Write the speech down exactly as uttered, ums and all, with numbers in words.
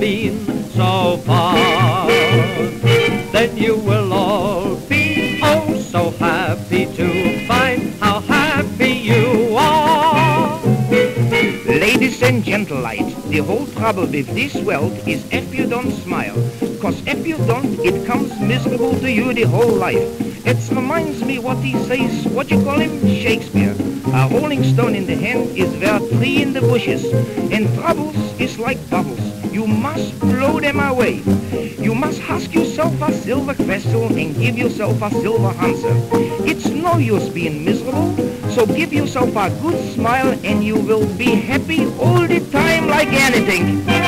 been so far, then you will all be oh so happy to find how happy you are. Ladies and gentlelites, the whole trouble with this world is if you don't smile, cause if you don't, it comes miserable to you the whole life. It reminds me what he says, what you call him, Shakespeare. A rolling stone in the hand is worth three in the bushes, and troubles is like bubbles. You must blow them away. You must ask yourself a silver question and give yourself a silver answer. It's no use being miserable, so give yourself a good smile and you will be happy all the time like anything.